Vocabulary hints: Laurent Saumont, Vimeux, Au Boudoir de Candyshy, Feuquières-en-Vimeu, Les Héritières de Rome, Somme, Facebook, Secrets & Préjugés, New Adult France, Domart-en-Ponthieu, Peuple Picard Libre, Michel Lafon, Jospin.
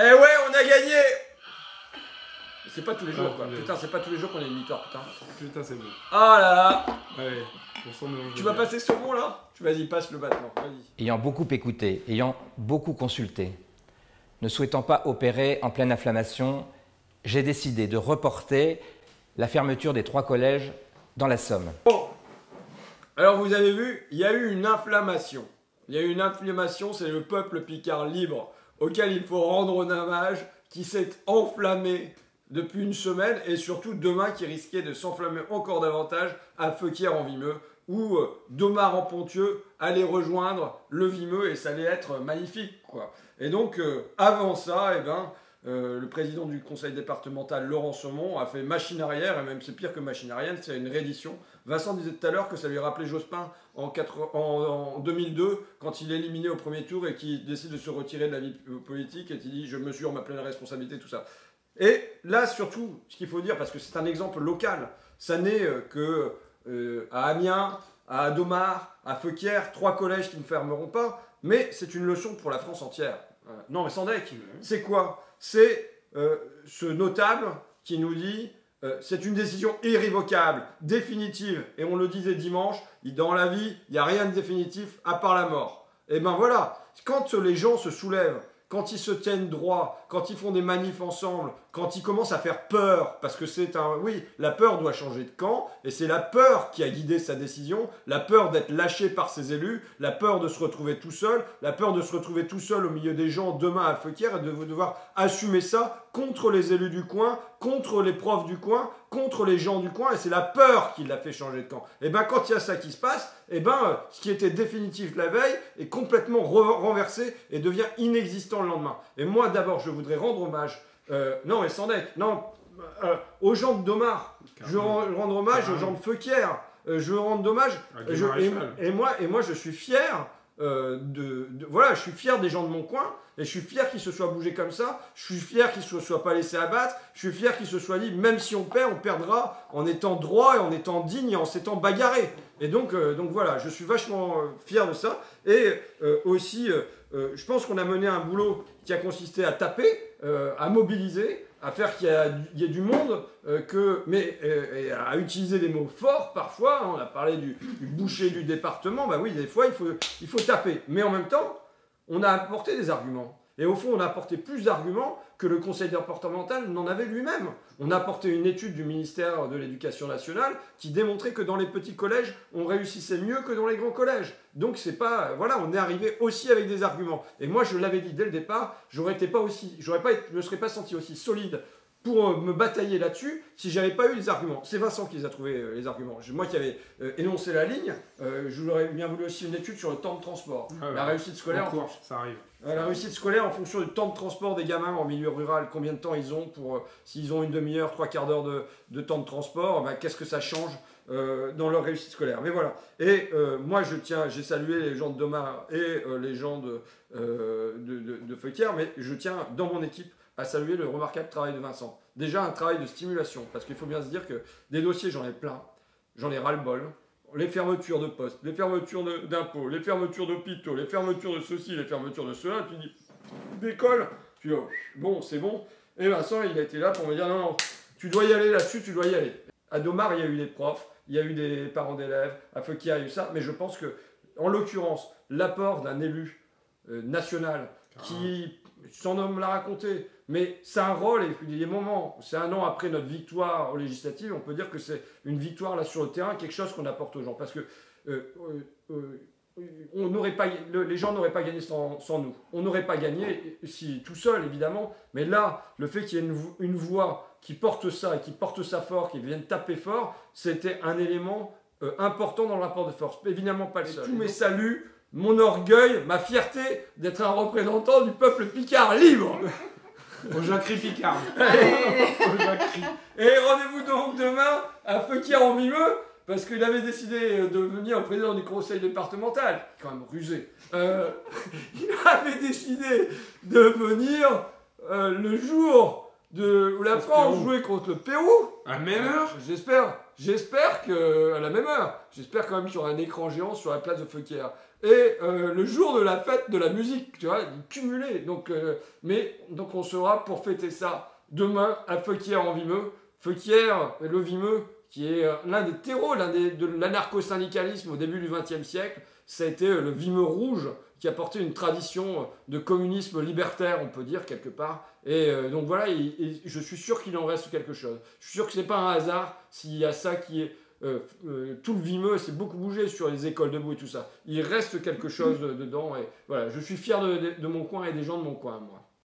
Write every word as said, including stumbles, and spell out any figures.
Eh ouais, on a gagné. C'est pas tous les jours, quoi. Putain, c'est pas tous les jours qu'on est une victoire, putain. Putain, c'est beau. Ah là là. Ouais, tu vas passer sur moi, là. Tu vas y passe le battement. Ayant beaucoup écouté, ayant beaucoup consulté, ne souhaitant pas opérer en pleine inflammation, j'ai décidé de reporter la fermeture des trois collèges dans la Somme. Bon, alors vous avez vu, il y a eu une inflammation. Il y a eu une inflammation, c'est le peuple Picard libre, auquel il faut rendre hommage, qui s'est enflammé depuis une semaine et surtout demain qui risquait de s'enflammer encore davantage à Feuquières-en-Vimeu, où euh, Domart-en-Ponthieu allait rejoindre le Vimeux et ça allait être magnifique, quoi. Et donc, euh, avant ça, eh ben, euh, le président du conseil départemental, Laurent Saumont, a fait machine arrière, et même c'est pire que machine arrière, c'est une reddition. Vincent disait tout à l'heure que ça lui rappelait Jospin en, quatre, en, en deux mille deux, quand il est éliminé au premier tour et qu'il décide de se retirer de la vie politique et qu'il dit « je mesure ma pleine responsabilité », tout ça. Et là, surtout, ce qu'il faut dire, parce que c'est un exemple local, ça n'est que euh, à Amiens, à Domart, à Feuquières, trois collèges qui ne fermeront pas, mais c'est une leçon pour la France entière. Euh, non, mais Sandec, c'est quoi? C'est euh, ce notable qui nous dit euh, c'est une décision irrévocable, définitive, et on le disait dimanche, dans la vie, il n'y a rien de définitif à part la mort. Et ben voilà, quand les gens se soulèvent, quand ils se tiennent droit, quand ils font des manifs ensemble, quand ils commencent à faire peur, parce que c'est un... Oui, la peur doit changer de camp, et c'est la peur qui a guidé sa décision, la peur d'être lâché par ses élus, la peur de se retrouver tout seul, la peur de se retrouver tout seul au milieu des gens demain à Feuquières, et de devoir assumer ça contre les élus du coin, contre les profs du coin, contre les gens du coin, et c'est la peur qui l'a fait changer de camp. Et bien quand il y a ça qui se passe, et bien ce qui était définitif la veille est complètement renversé et devient inexistant le lendemain. Et moi d'abord je voudrais rendre hommage, euh, non et sans deck, non, euh, aux gens de Domart, je veux rendre hommage carrément. Aux gens de Feuquières, euh, je veux rendre hommage, je, et, et, moi, et moi je suis fier. Euh, de, de, voilà, je suis fier des gens de mon coin et je suis fier qu'ils se soient bougés comme ça, je suis fier qu'ils se soient pas laissés abattre, je suis fier qu'ils se soient dit même si on perd, on perdra en étant droit et en étant digne et en s'étant bagarré. Et donc, euh, donc voilà, je suis vachement euh, fier de ça et euh, aussi euh, euh, je pense qu'on a mené un boulot qui a consisté à taper, euh, à mobiliser, à faire qu'il y, y ait du monde, euh, que, mais euh, et à utiliser des mots forts parfois, hein, on a parlé du, du boucher du département, bah oui, des fois il faut, il faut taper, mais en même temps, on a apporté des arguments, et au fond on a apporté plus d'arguments que le conseil départemental n'en avait lui-même. On a apporté une étude du ministère de l'Éducation nationale qui démontrait que dans les petits collèges, on réussissait mieux que dans les grands collèges. Donc c'est pas, voilà, on est arrivé aussi avec des arguments. Et moi je l'avais dit dès le départ, j'aurais été pas aussi, j'aurais pas, je me serais pas senti aussi solide pour me batailler là-dessus si j'avais pas eu des arguments. C'est Vincent qui les a trouvés, euh, les arguments. Moi qui avais euh, énoncé la ligne, euh, je vous aurais bien voulu aussi une étude sur le temps de transport. Ah ouais, la réussite scolaire en course, ça arrive. Euh, la réussite scolaire en fonction du temps de transport des gamins en milieu rural, combien de temps ils ont pour, euh, s'ils ont une demi-heure, trois quarts d'heure de, de temps de transport, bah, qu'est-ce que ça change euh, dans leur réussite scolaire. Mais voilà. Et euh, moi, je tiens, j'ai salué les gens de Domart et euh, les gens de, euh, de, de, de Feuquières, mais je tiens dans mon équipe à saluer le remarquable travail de Vincent. Déjà un travail de stimulation, parce qu'il faut bien se dire que des dossiers, j'en ai plein, j'en ai ras-le-bol. Les fermetures de postes, les fermetures d'impôts, les fermetures d'hôpitaux, les fermetures de ceci, les fermetures de cela, tu dis, d'école, tu dis, oh, bon, c'est bon. Et Vincent, il a été là pour me dire, non, non, tu dois y aller là-dessus, tu dois y aller. À Domart, il y a eu des profs, il y a eu des parents d'élèves, à Feuquières, il y a eu ça, mais je pense que, en l'occurrence, l'apport d'un élu euh, national qui, son homme l'a raconté, mais c'est un rôle, et il y a des moments, c'est un an après notre victoire aux législatives, on peut dire que c'est une victoire là sur le terrain, quelque chose qu'on apporte aux gens. Parce que euh, euh, on n'aurait pas, le, les gens n'auraient pas gagné sans, sans nous. On n'aurait pas gagné si, tout seul, évidemment. Mais là, le fait qu'il y ait une, une voix qui porte ça, et qui porte ça fort, qui vienne taper fort, c'était un élément euh, important dans le rapport de force. Évidemment pas le seul. Tous mes saluts, mon orgueil, ma fierté d'être un représentant du peuple Picard libre. Au Jacques Picard. Et rendez-vous donc demain à Feuquières-en-Vimeu, parce qu'il avait décidé de venir au président du conseil départemental, quand même rusé. Euh, il avait décidé de venir euh, le jour de, où la France jouait contre le Pérou. À même heure. J'espère. J'espère qu'à la même heure. J'espère quand même qu'il y aura un écran géant sur la place de Feuquières. Et euh, le jour de la fête de la musique, tu vois, cumulé. Donc, euh, mais donc on sera pour fêter ça demain à Feuquières-en-Vimeu. Feuquières, le Vimeux, qui est euh, l'un des terreaux, l'un des, de l'anarcho-syndicalisme au début du vingtième siècle, ça a été euh, le Vimeux rouge qui a porté une tradition de communisme libertaire, on peut dire, quelque part. Et euh, donc voilà, et, et je suis sûr qu'il en reste quelque chose. Je suis sûr que ce n'est pas un hasard s'il y a ça qui est... Euh, euh, tout le Vimeux s'est beaucoup bougé sur les écoles debout et tout ça. Il reste quelque chose dedans. Et voilà, je suis fier de, de, de mon coin et des gens de mon coin, moi.